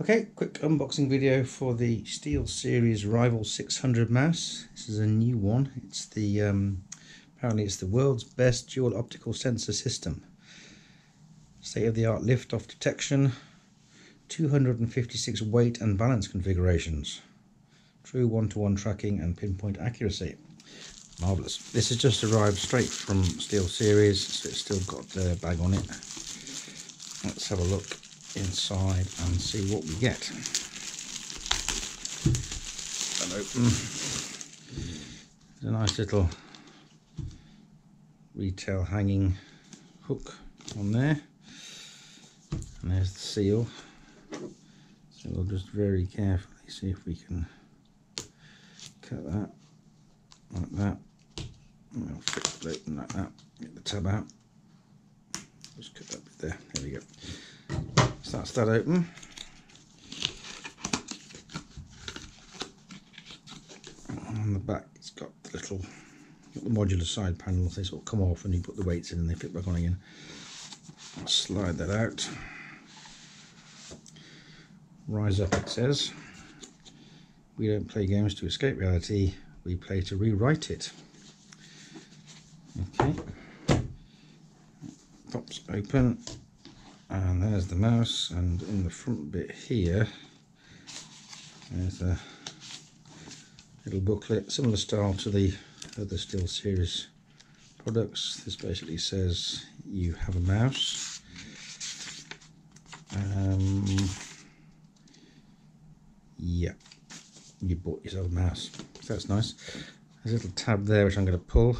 Okay, quick unboxing video for the SteelSeries Rival 600 mouse. This is a new one. It's the apparently it's the world's best dual optical sensor system. State-of-the-art lift-off detection, 256 weight and balance configurations, true one-to-one tracking and pinpoint accuracy. Marvelous. This has just arrived straight from SteelSeries, so it's still got the bag on it. Let's have a look inside and see what we get. And open. There's a nice little retail hanging hook on there, and there's the seal. So we'll just very carefully see if we can cut that like that. We'll flip it open like that. Get the tab out. Just cut that bit there. There we go. So that's that open. And on the back, it's got the little modular side panels. They sort of come off and you put the weights in and they fit back on again. I'll slide that out. Rise up, it says. We don't play games to escape reality, we play to rewrite it. Okay. Pops open. And there's the mouse, and in the front bit here there's a little booklet, similar style to the other SteelSeries products. This basically says you have a mouse, yeah, you bought yourself a mouse, so that's nice. There's a little tab there which I'm going to pull,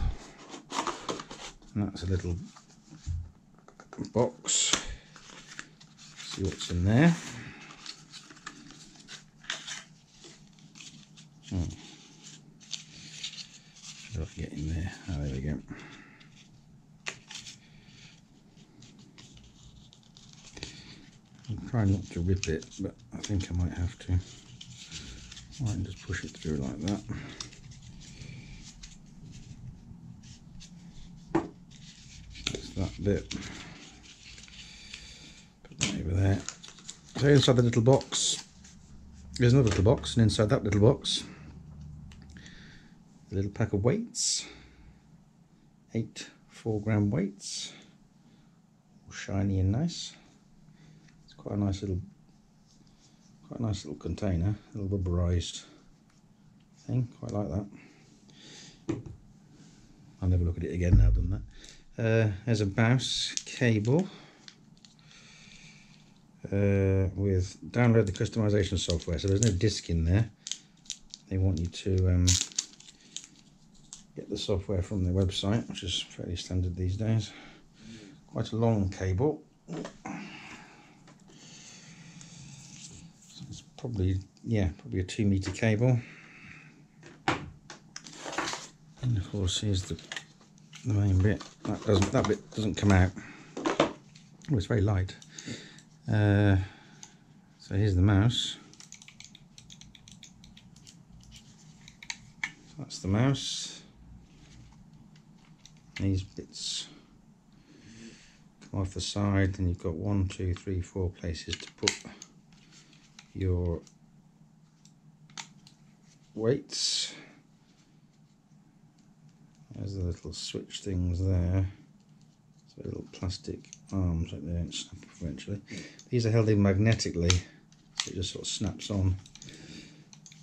and that's a little box. See what's in there. Oh. How do I get in there? Oh, there we go. I'm trying not to rip it, but I think I might have to. I can just push it through like that. That's that bit. There. So inside the little box, there's another little box, and inside that little box, a little pack of weights, 8 4-gram weights, all shiny and nice. It's quite a nice little container, a little rubberized thing, quite like that. I'll never look at it again now I've done that. There's a mouse cable. With download the customization software, so there's no disk in there. They want you to get the software from their website, which is fairly standard these days. Quite a long cable, so it's probably a 2-meter cable. And of course, here's the main bit. That bit doesn't come out. Oh, it's very light. So here's the mouse. That's the mouse. These bits come off the side, then you've got 1, 2, 3, 4 places to put your weights. There's the little switch things there. Little plastic arms like they don't snap off eventually. These are held in magnetically, so it just sort of snaps on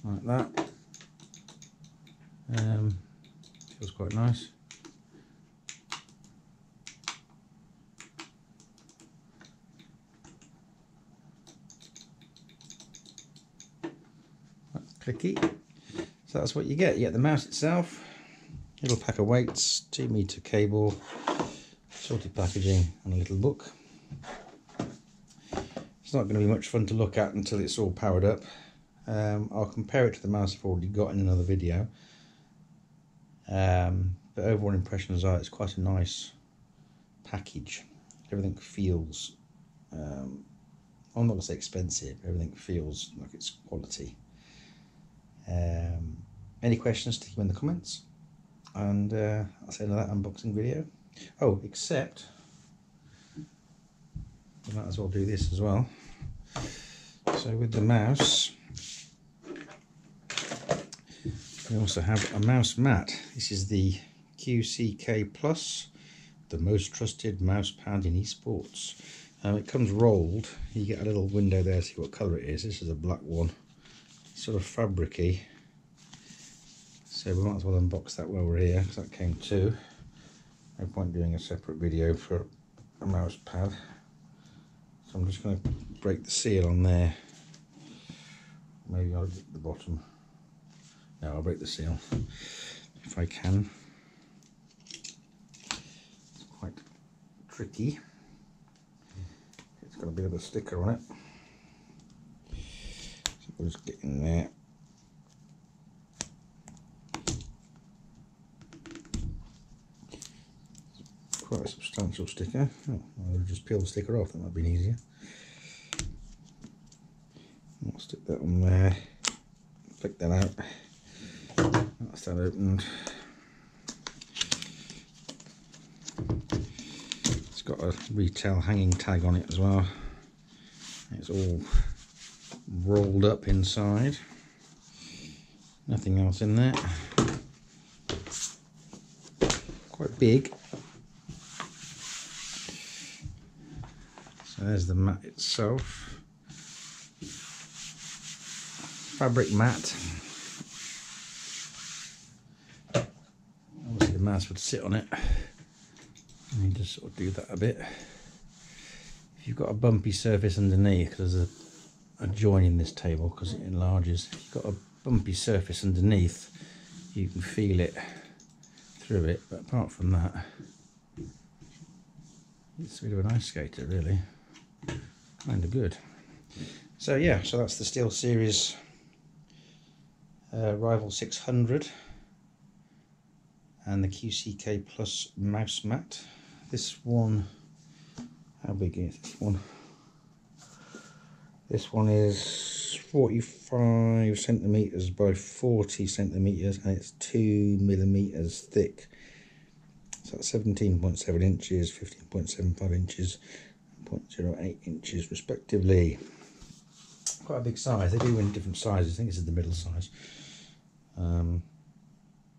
like that. Feels quite nice. That's clicky. So that's what you get. You get the mouse itself, little pack of weights, 2-meter cable, sorted packaging, and a little book. It's not going to be much fun to look at until it's all powered up. I'll compare it to the mouse I've already got in another video. But overall impressions are it's quite a nice package. Everything feels, I'm not going to say expensive, everything feels like it's quality. Any questions, stick them in the comments. And that's the end of that unboxing video. Oh, except we might as well do this as well. So So with the mouse, we also have a mouse mat. This is the QCK+, the most trusted mouse pad in esports. It comes rolled. You get a little window there to see what colour it is. This is a black one, sort of fabricy. So we might as well unbox that while we're here, because that came too. No point doing a separate video for a mouse pad. So I'm just going to break the seal on there. Maybe I'll get the bottom. No, I'll break the seal if I can. It's quite tricky. It's got a bit of a sticker on it. So we'll just get in there. Quite a substantial sticker. Oh, I'll just peel the sticker off, that might be easier. I'll stick that on there, flick that out, that's that opened. It's got a retail hanging tag on it as well. It's all rolled up inside, nothing else in there. Quite big. So there's the mat itself, fabric mat. Obviously the mouse would sit on it. Let me just sort of do that a bit. If you've got a bumpy surface underneath, because there's a join in this table because it enlarges. If you've got a bumpy surface underneath, you can feel it through it, but apart from that, it's a bit of an ice skater really. Kind of good. So yeah, so that's the SteelSeries Rival 600 and the QCK+ mouse mat. This one, how big is this one? This one is 45 centimeters by 40 centimeters and it's 2 millimeters thick. So that's 17.7 inches, 15.75 inches, 0.08 inches respectively. Quite a big size. They do in different sizes. I think this is the middle size.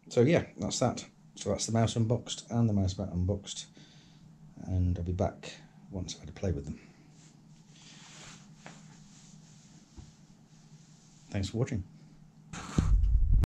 So yeah, that's that. So that's the mouse unboxed and the mouse mat unboxed, and I'll be back once I've had a play with them. Thanks for watching.